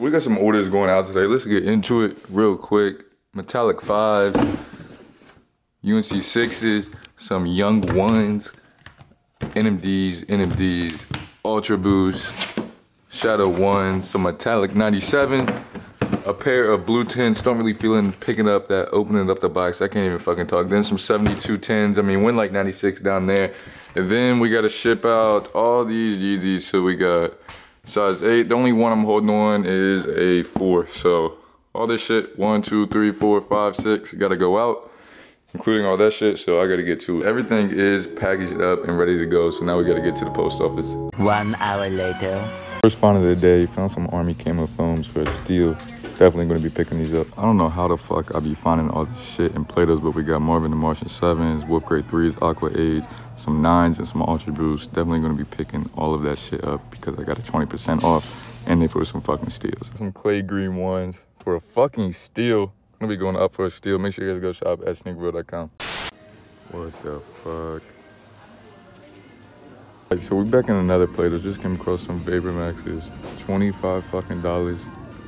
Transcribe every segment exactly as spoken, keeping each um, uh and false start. We got some orders going out today. Let's get into it real quick. Metallic fives, U N C sixes, some Young ones, N M Ds, N M Ds, Ultraboost, Shadow ones, some Metallic ninety-sevens, a pair of blue tens. Don't really feeling picking up that, opening up the box. I can't even fucking talk. Then some seventy-two tens. I mean, win like ninety-six down there. And then we got to ship out all these Yeezys. So we got size eight. The only one I'm holding on is a four. So all this shit, one, two, three, four, five, six, got to go out, including all that shit. So I got to get to it. Everything is packaged up and ready to go. So now we got to get to the post office. One hour later. First find of the day, found some army camo foams for a steal. Definitely gonna be picking these up. I don't know how the fuck I be finding all this shit in Plato's, but we got Marvin the Martian sevens, Wolf grade threes, aqua eight, some nines, and some Ultra Boost. Definitely gonna be picking all of that shit up because I got a twenty percent off and they put some fucking steals. Some clay green ones for a fucking steal. I'm gonna be going up for a steal. Make sure you guys go shop at sneak real dot com. What the fuck? Right, so we're back in another Plato's. Just came across some Vapor Maxes. twenty-five fucking dollars.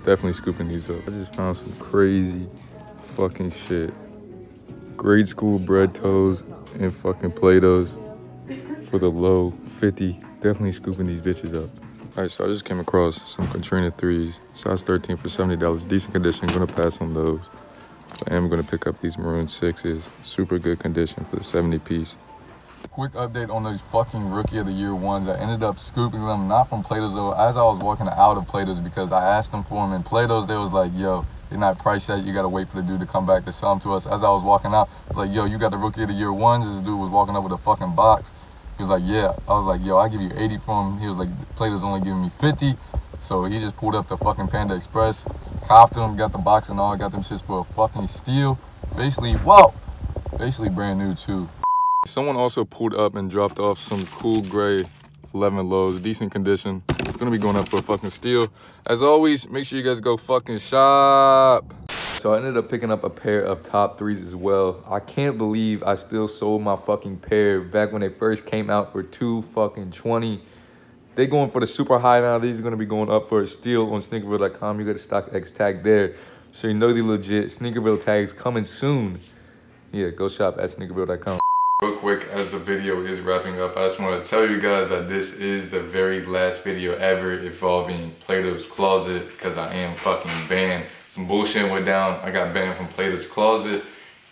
Definitely scooping these up. I just found some crazy fucking shit. Grade school bread toes and fucking Play-Dohs for the low fifty. Definitely scooping these bitches up. All right, so I just came across some Katrina threes, size thirteen for seventy dollars. Decent condition, gonna pass on those. But I am gonna pick up these maroon sixes. Super good condition for the seventy piece. Quick update on those fucking rookie of the year ones. I ended up scooping them, not from Plato's though, as I was walking out of Plato's because I asked them for them. In Plato's, they was like, yo, they're not priced yet. You got to wait for the dude to come back to sell them to us. As I was walking out, I was like, yo, you got the rookie of the year ones? This dude was walking up with a fucking box. He was like, yeah. I was like, yo, I give you eighty for them. He was like, Plato's only giving me fifty. So he just pulled up the fucking Panda Express, copped them, got the box and all, got them shits for a fucking steal. Basically, whoa, basically brand new too. Someone also pulled up and dropped off some cool gray eleven lows, decent condition. It's gonna be going up for a fucking steal. As always, make sure you guys go fucking shop. So I ended up picking up a pair of top threes as well. I can't believe I still sold my fucking pair back when they first came out for two fucking twenty. They going for the super high now. These are gonna be going up for a steal on sneaker real dot com. You got a stock X tag there, so you know they legit. Sneakerville tags coming soon. Yeah, go shop at sneakerville dot com. Real quick, as the video is wrapping up, I just want to tell you guys that this is the very last video ever involving Plato's Closet because I am fucking banned. Some bullshit went down. I got banned from Plato's Closet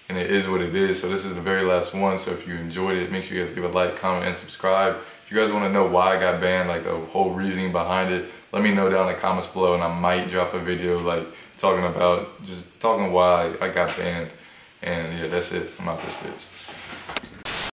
and it is what it is. So this is the very last one. So if you enjoyed it, make sure you guys give a like, comment, and subscribe. If you guys want to know why I got banned, like the whole reasoning behind it, let me know down in the comments below and I might drop a video like talking about, just talking why I got banned. And yeah, that's it. I'm out this bitch.